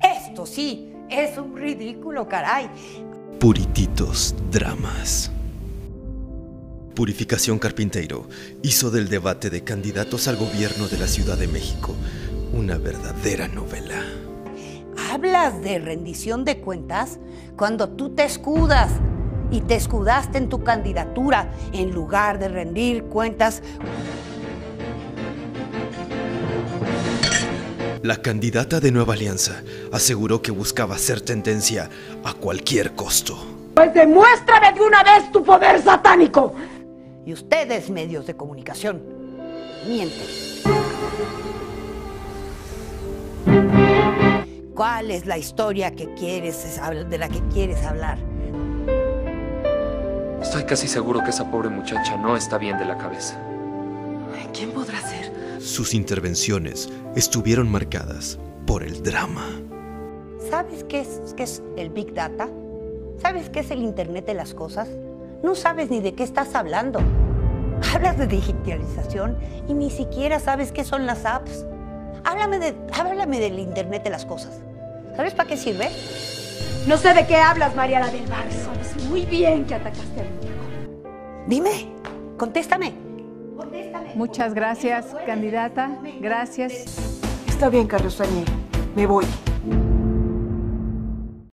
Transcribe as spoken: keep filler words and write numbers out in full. Esto sí, es un ridículo, caray. Purititos Dramas. Purificación Carpinteyro hizo del debate de candidatos al gobierno de la Ciudad de México una verdadera novela. Hablas de rendición de cuentas cuando tú te escudas y te escudaste en tu candidatura en lugar de rendir cuentas. La candidata de Nueva Alianza aseguró que buscaba hacer tendencia a cualquier costo. Pues demuéstrame de una vez tu poder satánico. Y ustedes, medios de comunicación, mienten. ¿Cuál es la historia que quieres, de la que quieres hablar? Estoy casi seguro que esa pobre muchacha no está bien de la cabeza. ¿Quién podrá ser? Sus intervenciones estuvieron marcadas por el drama. ¿Sabes qué es, qué es el Big Data? ¿Sabes qué es el Internet de las cosas? No sabes ni de qué estás hablando. Hablas de digitalización y ni siquiera sabes qué son las apps. Háblame, de, háblame del Internet de las cosas. ¿Sabes para qué sirve? No sé de qué hablas, Mariana del Barrio. Sabes muy bien que atacaste a mi hijo. Dime, contéstame. Muchas gracias, candidata. Gracias. Está bien, Carlos Añez. Me voy.